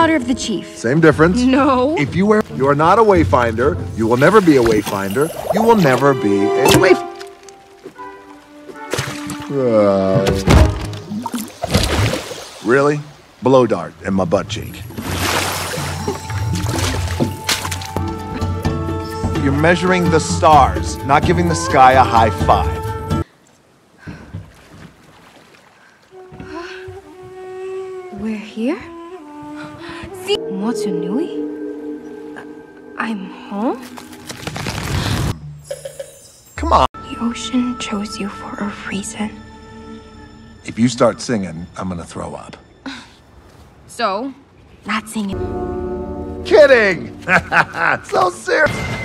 daughter of the chief. Same difference. No. If you were, you are not a wayfinder. You will never be a wayfinder. You will never be a wayfinder. Really? Blow dart in my butt cheek. You're measuring the stars, not giving the sky a high five. We're here? See? Motunui? I'm home? Come on. The ocean chose you for a reason. If you start singing, I'm gonna throw up. So? Not singing. Kidding! So serious.